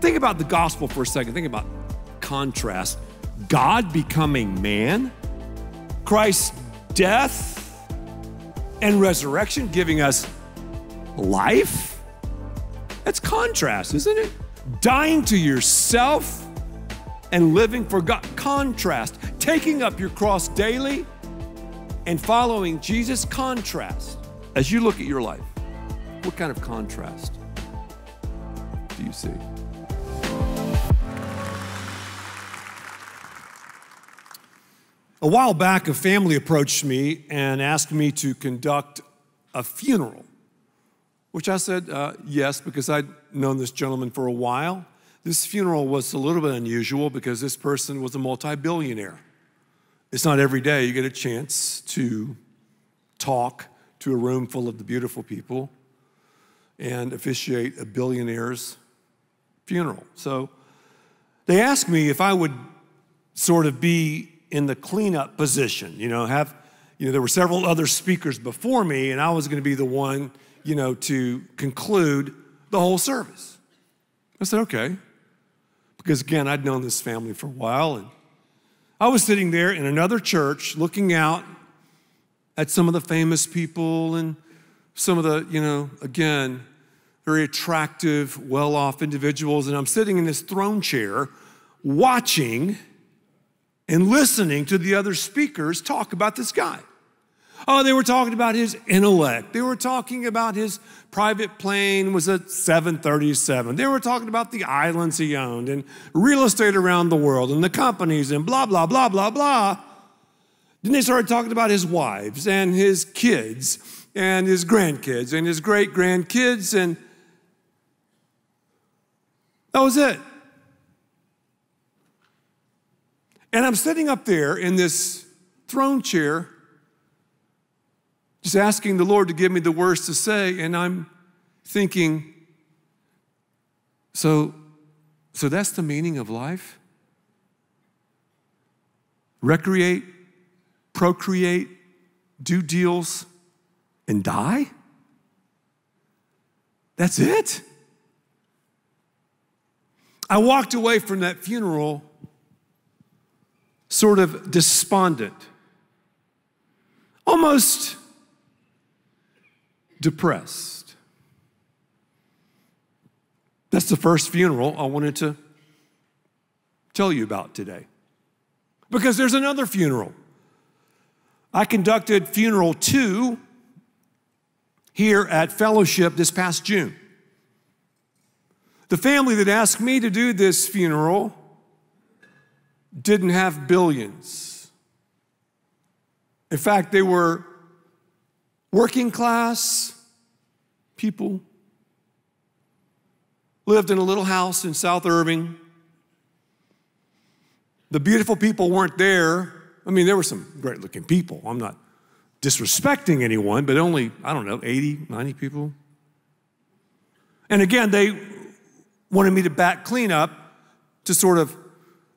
Think about the gospel for a second. Think about contrast. God becoming man, Christ's death and resurrection giving us life. That's contrast, isn't it? Dying to yourself and living for God. Contrast. Taking up your cross daily and following Jesus. Contrast. As you look at your life, what kind of contrast do you see? A while back, a family approached me and asked me to conduct a funeral, which I said yes, because I'd known this gentleman for a while. This funeral was a little bit unusual because this person was a multi-billionaire. It's not every day you get a chance to talk to a room full of the beautiful people and officiate a billionaire's funeral. So they asked me if I would sort of be in the cleanup position, there were several other speakers before me, and I was going to be the one, to conclude the whole service. I said, okay, because again, I'd known this family for a while, and I was sitting there in another church looking out at some of the famous people and some of the, again, very attractive, well-off individuals, and I'm sitting in this throne chair watching and listening to the other speakers talk about this guy. Oh, they were talking about his intellect. They were talking about his private plane was a 737. They were talking about the islands he owned and real estate around the world and the companies and blah, blah, blah, blah, blah. Then they started talking about his wives and his kids and his grandkids and his great-grandkids, and that was it. And I'm sitting up there in this throne chair just asking the Lord to give me the words to say, and I'm thinking, so that's the meaning of life? Recreate, procreate, do deals, and die? That's it? I walked away from that funeral sort of despondent, almost depressed. That's the first funeral I wanted to tell you about today, because there's another funeral. I conducted funeral 2 here at Fellowship this past June. The family that asked me to do this funeral didn't have billions. In fact, they were working class people, lived in a little house in South Irving. The beautiful people weren't there. I mean, there were some great looking people. I'm not disrespecting anyone, but only, I don't know, 80, 90 people. And again, they wanted me to back clean up to sort of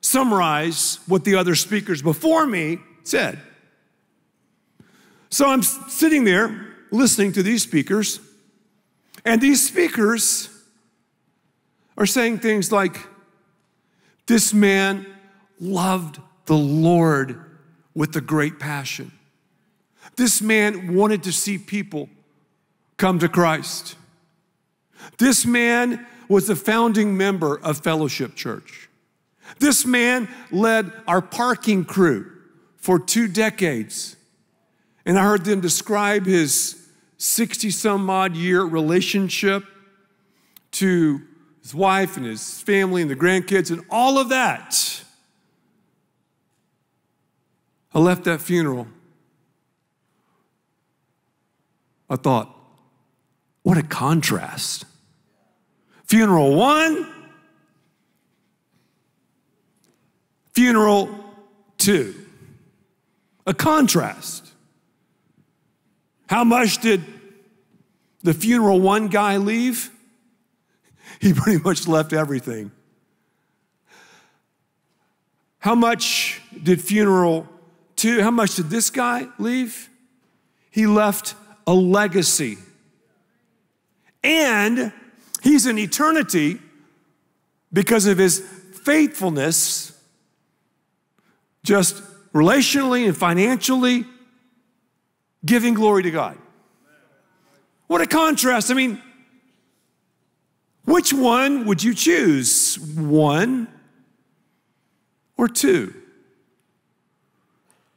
summarize what the other speakers before me said. So I'm sitting there listening to these speakers, and these speakers are saying things like, this man loved the Lord with a great passion. This man wanted to see people come to Christ. This man was a founding member of Fellowship Church. This man led our parking crew for 2 decades. And I heard them describe his 60-some-odd year relationship to his wife and his family and the grandkids and all of that. I left that funeral. I thought, what a contrast. Funeral 1, Funeral 2, a contrast. How much did the funeral 1 guy leave? He pretty much left everything. How much did funeral 2, how much did this guy leave? He left a legacy. And he's in eternity because of his faithfulness, just relationally and financially giving glory to God. What a contrast. I mean, which one would you choose? One or two?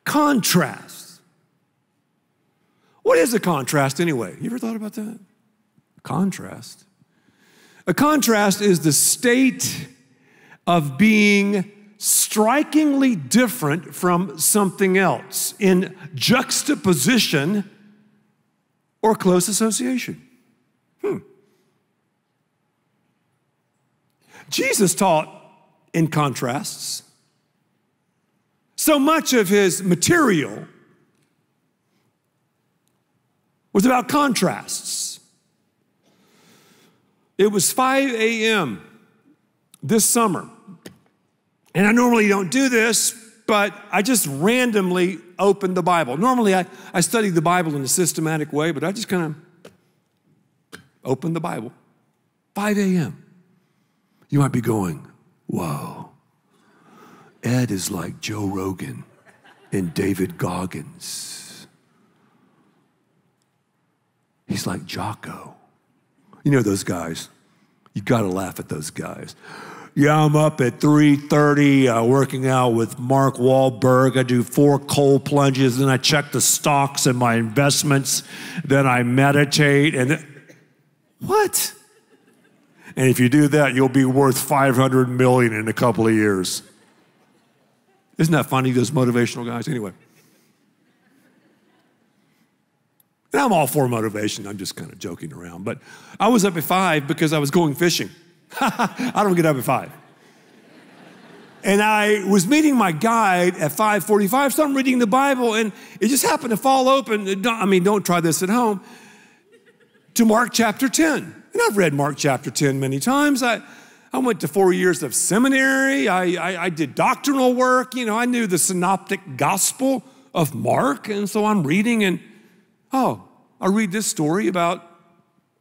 Contrast. What is a contrast anyway? You ever thought about that? Contrast. A contrast is the state of being strikingly different from something else in juxtaposition or close association. Jesus taught in contrasts. So much of his material was about contrasts. It was 5 a.m. this summer. And I normally don't do this, but I just randomly opened the Bible. Normally I study the Bible in a systematic way, but I just kind of opened the Bible. 5 a.m. You might be going, whoa, Ed is like Joe Rogan and David Goggins. He's like Jocko. You know those guys. You gotta laugh at those guys. Yeah, I'm up at 3:30 working out with Mark Wahlberg. I do 4 cold plunges, then I check the stocks and my investments, then I meditate, and what? And if you do that, you'll be worth $500 million in a couple of years. Isn't that funny, those motivational guys? Anyway. And I'm all for motivation. I'm just kind of joking around. But I was up at 5 because I was going fishing. I don't get up at 5. And I was meeting my guide at 5:45, so I'm reading the Bible, and it just happened to fall open. I mean, don't try this at home. To Mark chapter 10. And I've read Mark chapter 10 many times. I went to 4 years of seminary. I did doctrinal work. You know, I knew the Synoptic Gospel of Mark, and so I'm reading, and oh, I read this story about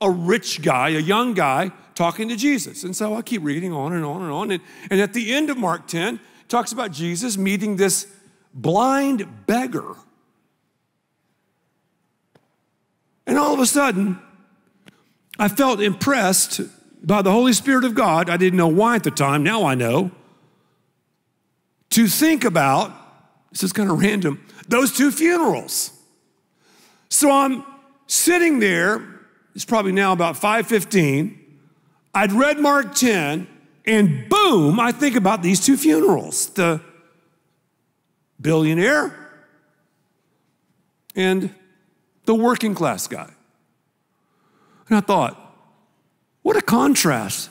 a rich guy, a young guy, talking to Jesus. And so I keep reading on and on and on. And at the end of Mark 10, it talks about Jesus meeting this blind beggar. And all of a sudden, I felt impressed by the Holy Spirit of God. I didn't know why at the time. Now I know. To think about, this is kind of random, those 2 funerals. So I'm sitting there. It's probably now about 5:15. I'd read Mark 10, and boom, I think about these 2 funerals, the billionaire and the working class guy. And I thought, what a contrast.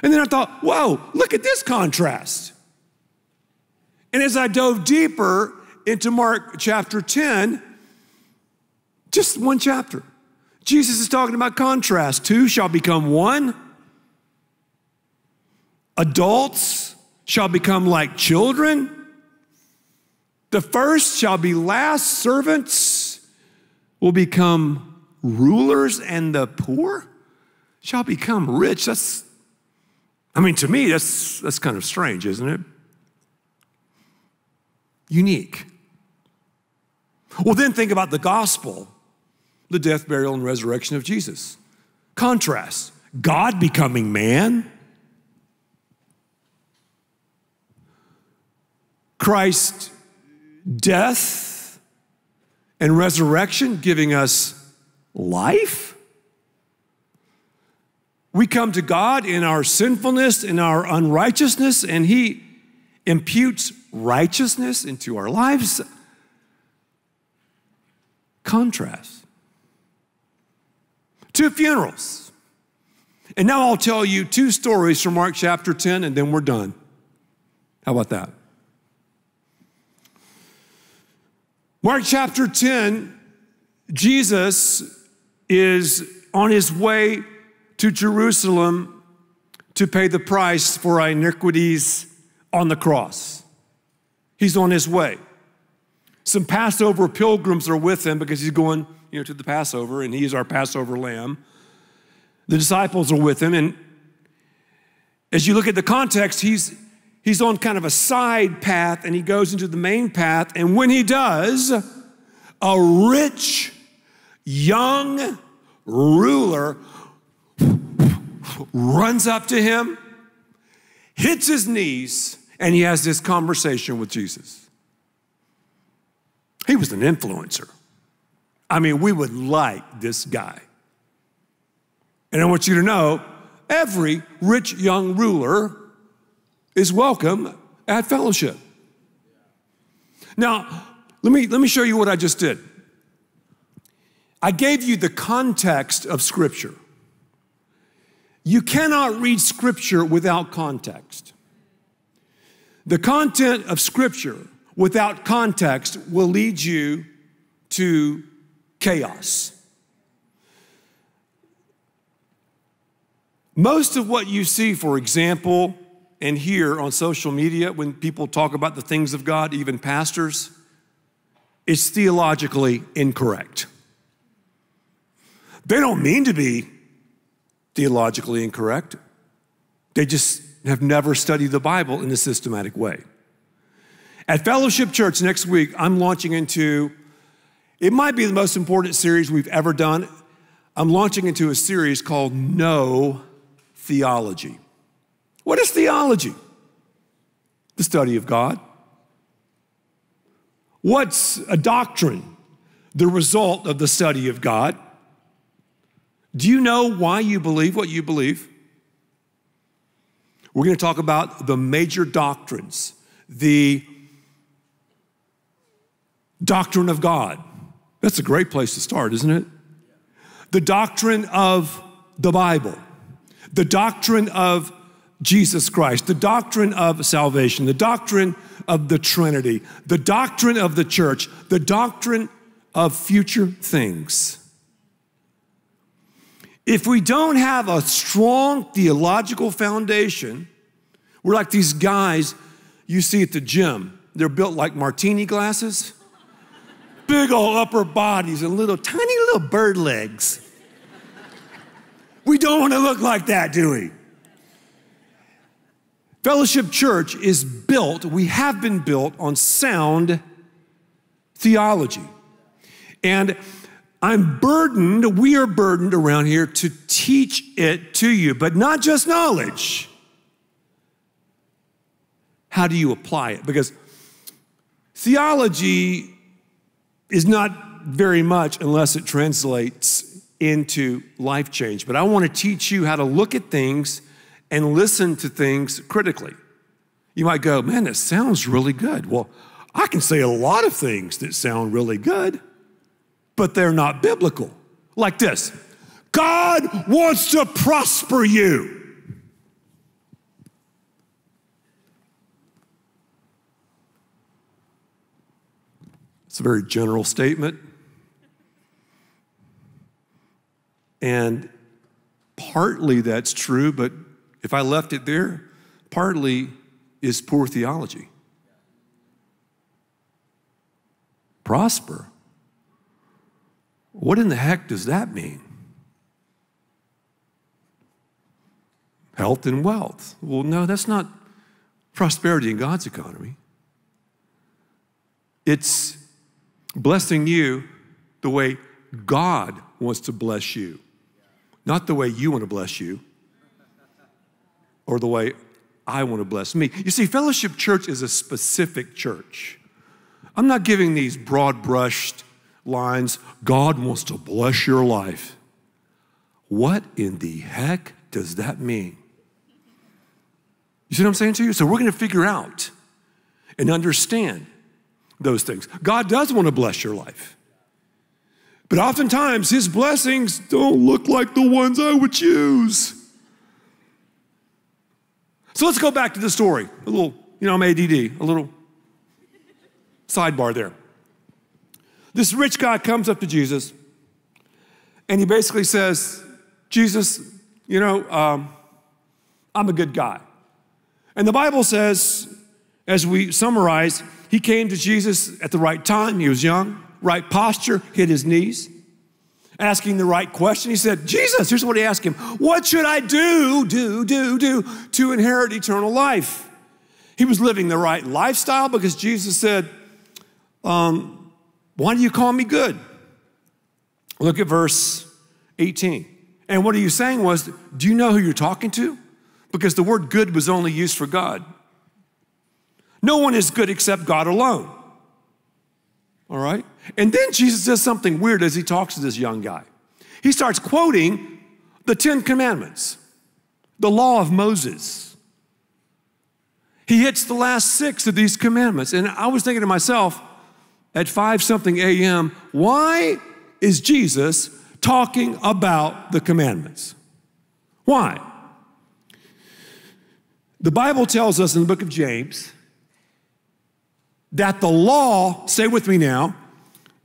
And then I thought, whoa, look at this contrast. And as I dove deeper into Mark chapter 10, just 1 chapter, Jesus is talking about contrast. 2 shall become 1. Adults shall become like children. The first shall be last. Servants will become rulers, and the poor shall become rich. That's, I mean, to me, that's kind of strange, isn't it? Unique. Well, then think about the gospel, the death, burial, and resurrection of Jesus. Contrast. God becoming man. Christ's death and resurrection giving us life. We come to God in our sinfulness, in our unrighteousness, and he imputes righteousness into our lives. Contrast. 2 funerals. And now I'll tell you 2 stories from Mark chapter 10, and then we're done. How about that? Mark chapter 10, Jesus is on his way to Jerusalem to pay the price for our iniquities on the cross. He's on his way. Some Passover pilgrims are with him because he's going, you know, to the Passover, and he is our Passover lamb. The disciples are with him, and As you look at the context, he's on kind of a side path, and he goes into the main path. And when he does, a rich, young ruler runs up to him, hits his knees, and he has this conversation with Jesus. He was an influencer. I mean, we would like this guy. And I want you to know, every rich young ruler is welcome at Fellowship. Now, let me show you what I just did. I gave you the context of Scripture. You cannot read Scripture without context. The content of Scripture without context will lead you to chaos. Most of what you see, for example, and hear on social media when people talk about the things of God, even pastors, is theologically incorrect. They don't mean to be theologically incorrect. They just have never studied the Bible in a systematic way. At Fellowship Church next week, I'm launching into, it might be the most important series we've ever done. I'm launching into a series called No Theology. What is theology? The study of God. What's a doctrine? The result of the study of God. Do you know why you believe what you believe? We're going to talk about the major doctrines, the doctrine of God. That's a great place to start, isn't it? The doctrine of the Bible, the doctrine of Jesus Christ, the doctrine of salvation, the doctrine of the Trinity, the doctrine of the church, the doctrine of future things. If we don't have a strong theological foundation, we're like these guys you see at the gym. They're built like martini glasses, big old upper bodies and little tiny little bird legs. We don't want to look like that, do we? Fellowship Church is built, we have been built on sound theology. And I'm burdened, we are burdened around here to teach it to you, but not just knowledge. How do you apply it? Because theology is not very much unless it translates into life change. But I want to teach you how to look at things and listen to things critically. You might go, man, that sounds really good. Well, I can say a lot of things that sound really good, but they're not biblical. Like this: God wants to prosper you. It's a very general statement. And partly that's true, but if I left it there, partly is poor theology. Prosper. What in the heck does that mean? Health and wealth. Well, no, that's not prosperity in God's economy. It's blessing you the way God wants to bless you, not the way you want to bless you, or the way I want to bless me. You see, Fellowship Church is a specific church. I'm not giving these broad brushed lines, God wants to bless your life. What in the heck does that mean? You see what I'm saying to you? So we're going to figure out and understand those things. God does want to bless your life. But oftentimes, his blessings don't look like the ones I would choose. So let's go back to the story. A little, you know, I'm ADD, a little sidebar there. This rich guy comes up to Jesus, and he basically says, Jesus, you know, I'm a good guy. And the Bible says, as we summarize, he came to Jesus at the right time. He was young, right posture, hit his knees. asking the right question. He said, Jesus, here's what he asked him. What should I do to inherit eternal life? He was living the right lifestyle because Jesus said, why do you call me good? Look at verse 18. And what he was saying was, do you know who you're talking to? Because the word good was only used for God. No one is good except God alone. All right? And then Jesus does something weird as he talks to this young guy. He starts quoting the 10 commandments, the law of Moses. He hits the last 6 of these commandments. And I was thinking to myself, at 5-something a.m., why is Jesus talking about the commandments? Why? The Bible tells us in the book of James that the law, say with me now,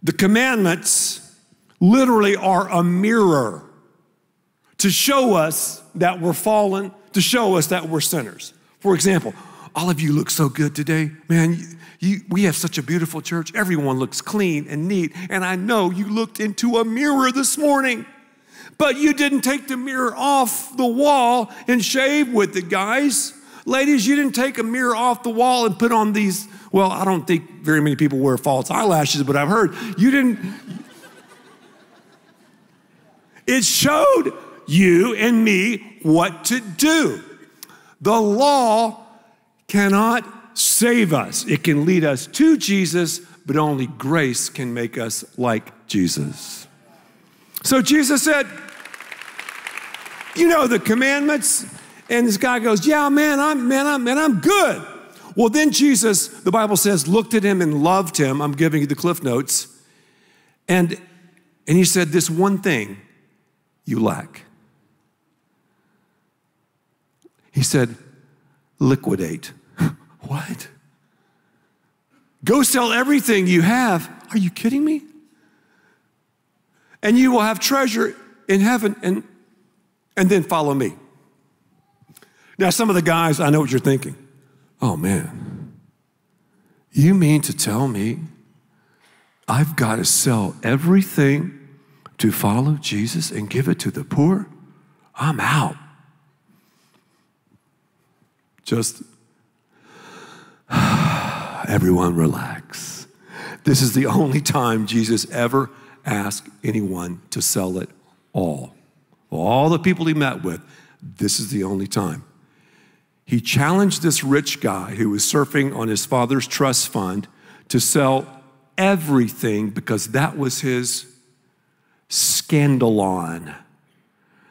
the commandments literally are a mirror to show us that we're fallen, to show us that we're sinners. For example, all of you look so good today. Man, we have such a beautiful church. Everyone looks clean and neat. And I know you looked into a mirror this morning, but you didn't take the mirror off the wall and shave with it, guys. Ladies, you didn't take a mirror off the wall and put on these, well, I don't think very many people wear false eyelashes, but I've heard you didn't. It showed you and me what to do. The law cannot save us. It can lead us to Jesus, but only grace can make us like Jesus. So Jesus said, you know the commandments? And this guy goes, yeah, man, I'm good. Well, then Jesus, the Bible says, looked at him and loved him. I'm giving you the Cliff Notes. And he said, this one thing you lack. He said, liquidate. What? Go sell everything you have. Are you kidding me? And you will have treasure in heaven, and then follow me. Now, some of the guys, I know what you're thinking. Oh, man, you mean to tell me I've got to sell everything to follow Jesus and give it to the poor? I'm out. Just everyone relax. This is the only time Jesus ever asked anyone to sell it all. All the people he met with, this is the only time. He challenged this rich guy who was surfing on his father's trust fund to sell everything because that was his scandalon.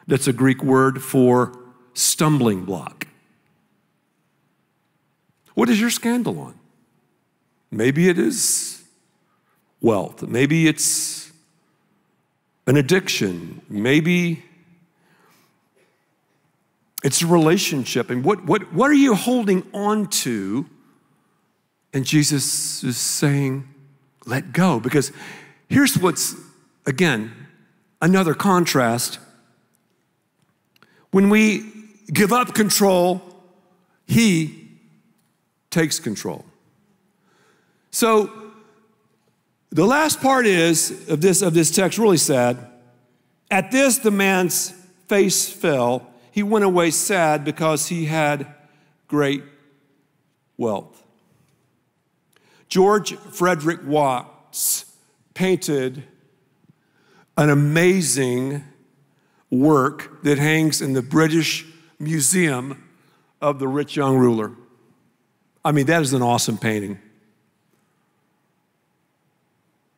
That's a Greek word for stumbling block. What is your scandalon? Maybe it is wealth. Maybe it's an addiction. Maybe it's a relationship. And what are you holding on to? And Jesus is saying, let go. Because here's what's, again, another contrast. When we give up control, he takes control. So the last part is, of this text, really sad. At this, the man's face fell. He went away sad because he had great wealth. George Frederick Watts painted an amazing work that hangs in the British Museum of the Rich Young Ruler. I mean, that is an awesome painting.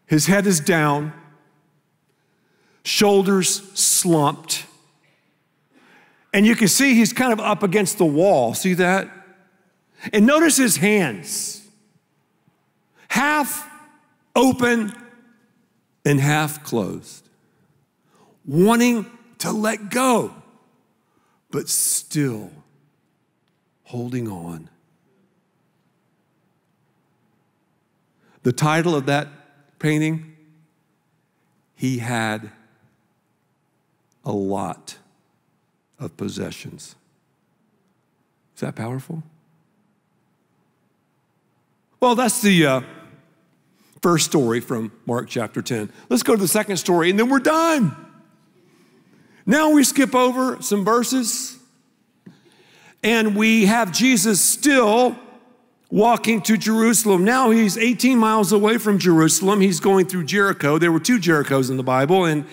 His head is down, shoulders slumped, and you can see he's kind of up against the wall. See that? And notice his hands. Half open and half closed. Wanting to let go, but still holding on. The title of that painting, he had a lot of possessions. Is that powerful? Well, that's the First story from Mark chapter 10. Let's go to the second story and then we're done. Now we skip over some verses and we have Jesus still walking to Jerusalem. Now he's 18 miles away from Jerusalem. He's going through Jericho. There were two Jerichos in the Bible. And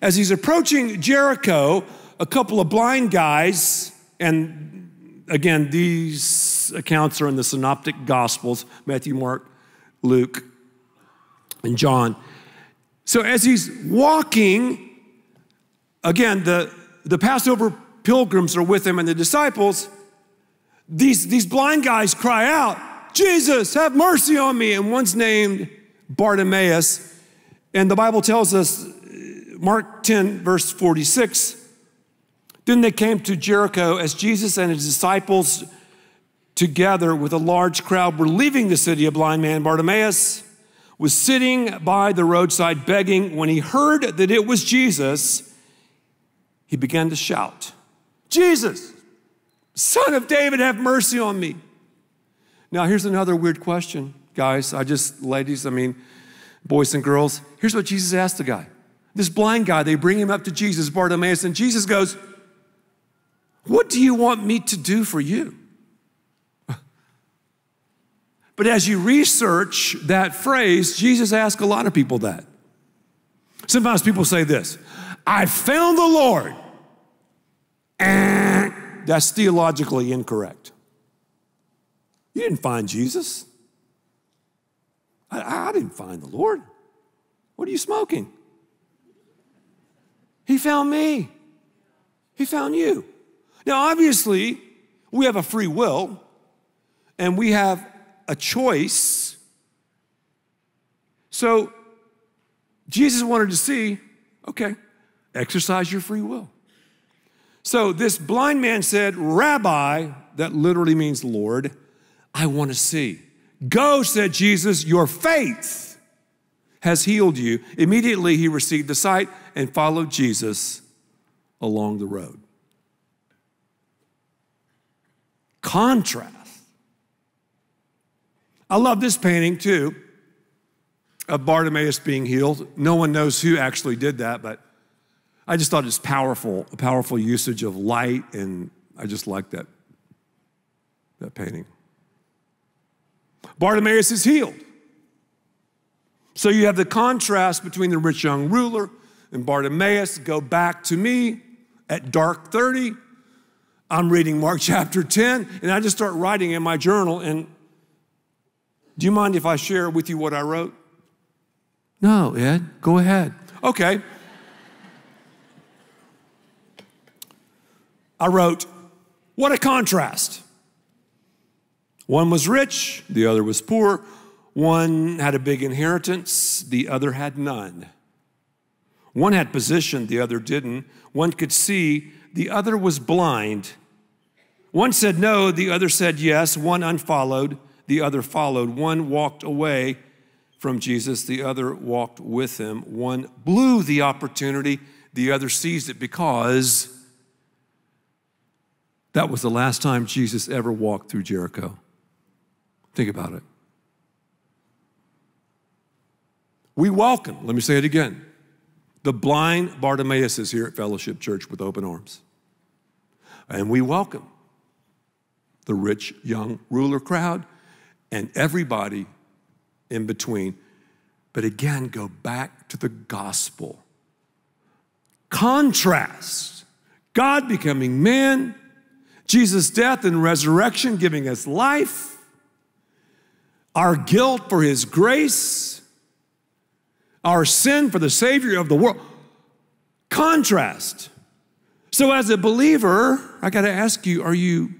as he's approaching Jericho, a couple of blind guys, and again, these accounts are in the Synoptic Gospels, Matthew, Mark, Luke, and John. So as he's walking, again, the Passover pilgrims are with him and the disciples. These blind guys cry out, "Jesus, have mercy on me." And one's named Bartimaeus. And the Bible tells us, Mark 10, verse 46, "Then they came to Jericho as Jesus and his disciples together with a large crowd were leaving the city. A blind man, Bartimaeus, was sitting by the roadside begging. When he heard that it was Jesus, he began to shout, 'Jesus, Son of David, have mercy on me.'" Now, here's another weird question, guys. Boys and girls. Here's what Jesus asked the guy. This blind guy, they bring him up to Jesus, Bartimaeus, and Jesus goes, "What do you want me to do for you?" But as you research that phrase, Jesus asked a lot of people that. Sometimes people say this, "I found the Lord." That's theologically incorrect. You didn't find Jesus. I didn't find the Lord. What are you smoking? He found me. He found you. Now, obviously, we have a free will, and we have a choice. So Jesus wanted to see, okay, exercise your free will. So this blind man said, "Rabbi," that literally means Lord, "I want to see." "Go," said Jesus, "your faith has healed you." Immediately he received the sight and followed Jesus along the road. Contrast. I love this painting too of Bartimaeus being healed. No one knows who actually did that, but I just thought it's powerful, a powerful usage of light, and I just like that painting. Bartimaeus is healed. So you have the contrast between the rich young ruler and Bartimaeus. Go back to me at dark 30. I'm reading Mark chapter 10, and I just start writing in my journal, and do you mind if I share with you what I wrote? No, Ed, go ahead. Okay. I wrote, what a contrast. One was rich, the other was poor. One had a big inheritance, the other had none. One had position, the other didn't. One could see, the other was blind. One said no, the other said yes. One unfollowed, the other followed. One walked away from Jesus, the other walked with him. One blew the opportunity, the other seized it, because that was the last time Jesus ever walked through Jericho. Think about it. We welcome, let me say it again, the blind Bartimaeus is here at Fellowship Church with open arms. And we welcome the rich young ruler crowd and everybody in between. But again, go back to the gospel. Contrast. God becoming man, Jesus' death and resurrection giving us life, our guilt for his grace, our sin for the Savior of the world. Contrast. So as a believer, I got to ask you, are you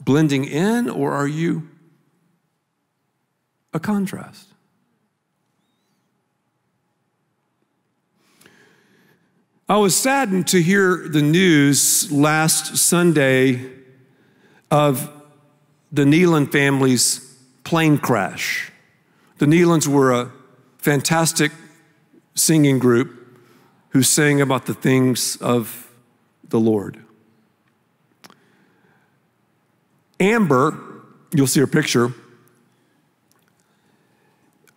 blending in or are you a contrast? I was saddened to hear the news last Sunday of the Neelan family's plane crash. The Neelans were a fantastic singing group who sang about the things of the Lord. Amber, you'll see her picture,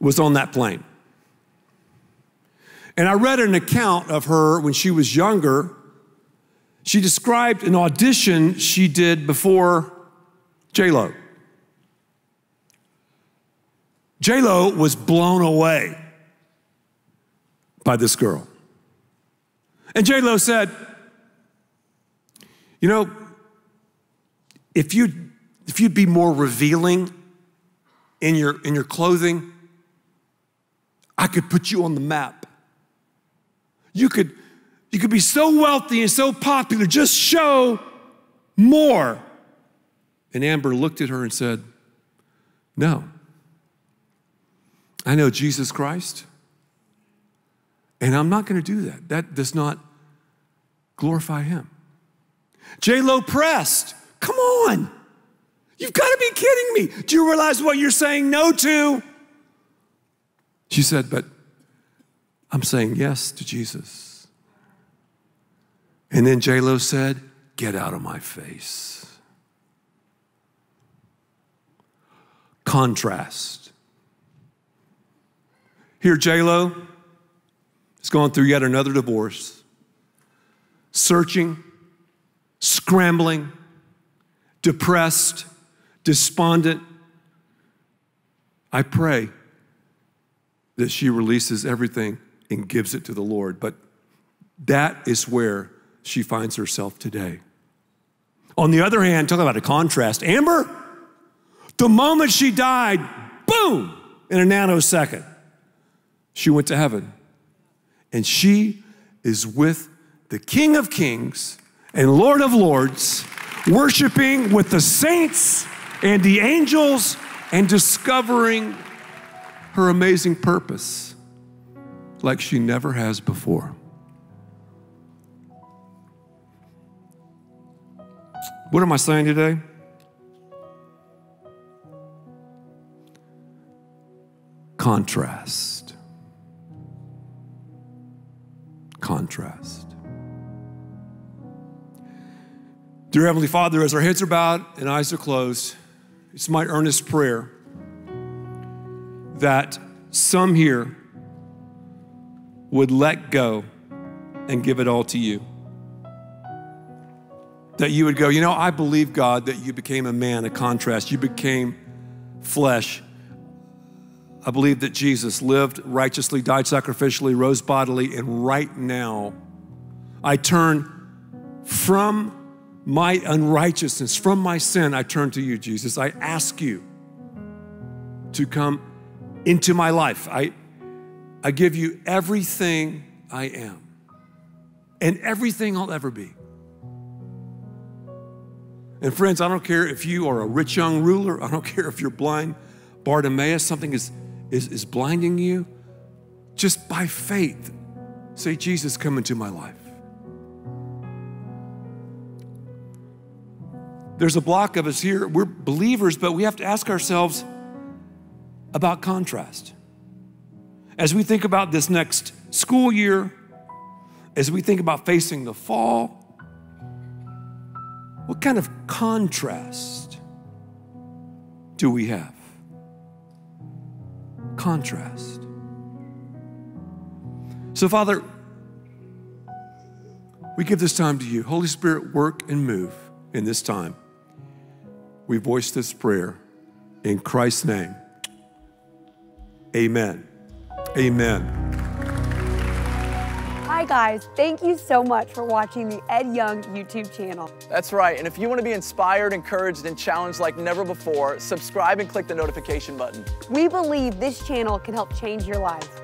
was on that plane. And I read an account of her when she was younger. She described an audition she did before J Lo. J Lo was blown away by this girl. And J Lo said, you know, if you'd be more revealing in your clothing, I could put you on the map. You could be so wealthy and so popular, just show more. And Amber looked at her and said, no. I know Jesus Christ, and I'm not going to do that. That does not glorify him. J Lo pressed. Come on. You've got to be kidding me. Do you realize what you're saying no to? She said, but I'm saying yes to Jesus. And then J Lo said, get out of my face. Contrast. Here, J Lo has gone through yet another divorce, searching, scrambling, depressed, despondent. I pray that she releases everything and gives it to the Lord, but that is where she finds herself today. On the other hand, talk about a contrast. Amber, the moment she died, boom, in a nanosecond, she went to heaven. And she is with the King of Kings and Lord of Lords, worshiping with the saints and the angels and discovering her amazing purpose like she never has before. What am I saying today? Contrast. Contrast. Dear Heavenly Father, as our heads are bowed and eyes are closed, it's my earnest prayer that some here would let go and give it all to you. That you would go, you know, I believe, God, that you became a man, a contrast. You became flesh. I believe that Jesus lived righteously, died sacrificially, rose bodily, and right now I turn from my unrighteousness, from my sin, I turn to you, Jesus. I ask you to come into my life. I give you everything I am and everything I'll ever be. And friends, I don't care if you are a rich young ruler. I don't care if you're blind. Bartimaeus, something is blinding you. Just by faith, say, Jesus, come into my life. There's a block of us here. We're believers, but we have to ask ourselves about contrast. As we think about this next school year, as we think about facing the fall, what kind of contrast do we have? Contrast. So, Father, we give this time to you. Holy Spirit, work and move in this time. We voice this prayer in Christ's name. Amen. Amen. Hi guys, thank you so much for watching the Ed Young YouTube channel. That's right, and if you want to be inspired, encouraged, and challenged like never before, subscribe and click the notification button. We believe this channel can help change your life.